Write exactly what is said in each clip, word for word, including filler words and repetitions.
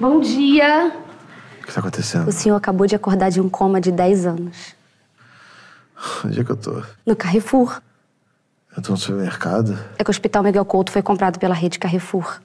Bom dia. O que está acontecendo? O senhor acabou de acordar de um coma de dez anos. Onde é que eu tô? No Carrefour. Eu tô no supermercado? É que o Hospital Miguel Couto foi comprado pela rede Carrefour.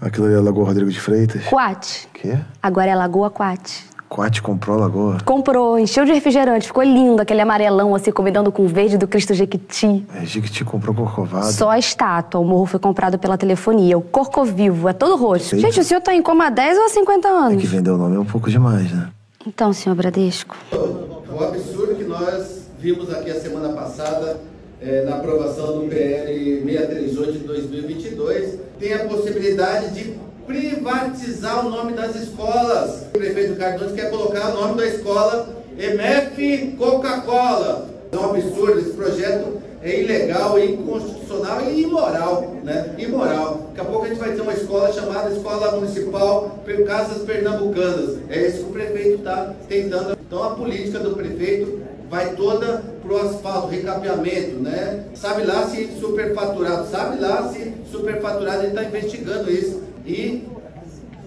Aquilo ali é a Lagoa Rodrigo de Freitas? Coate. Quê? Agora é Lagoa Coate. Coate comprou a Lagoa? Comprou, encheu de refrigerante, ficou lindo, aquele amarelão assim, combinando com o verde do Cristo Jequiti. É, Jequiti comprou corcovado. Só a estátua, o morro foi comprado pela telefonia, o corcovivo, é todo roxo. Sei. Gente, o senhor tá em coma há dez ou há cinquenta anos? É que vender o nome é um pouco demais, né? Então, senhor Bradesco... O absurdo que nós vimos aqui a semana passada, é, na aprovação do P L seiscentos e trinta e oito de dois mil e vinte e dois, tem a possibilidade de privatizar o nome das escolas. O prefeito Ricardo Nunes quer colocar o nome da escola M F Coca-Cola. É um absurdo, esse projeto é ilegal, é inconstitucional e imoral, né? Imoral. Daqui a pouco a gente vai ter uma escola chamada Escola Municipal Casas Pernambucanas. É isso que o prefeito está tentando. Então a política do prefeito vai toda pro asfalto, recapeamento, né? Sabe lá se superfaturado, sabe lá se superfaturado, ele está investigando isso. E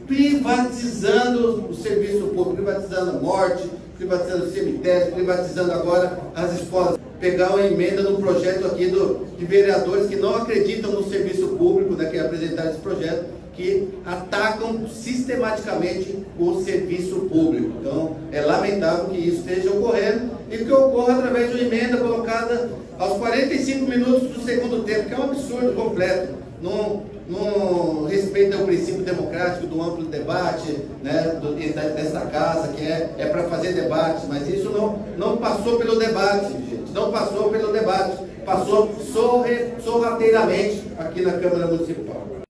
privatizando o serviço público, privatizando a morte, privatizando o cemitério, privatizando agora as escolas. Pegar uma emenda no projeto aqui do, de vereadores que não acreditam no serviço público, né, que apresentaram esse projeto, que atacam sistematicamente o serviço público. Então, é lamentável que isso esteja ocorrendo e que ocorra através de uma emenda colocada aos quarenta e cinco minutos do segundo tempo, que é um absurdo completo. Não, não respeita o princípio democrático do amplo debate, né, do, dessa casa, que é, é para fazer debate, mas isso não, não passou pelo debate, gente, não passou pelo debate, passou sorrateiramente aqui na Câmara Municipal.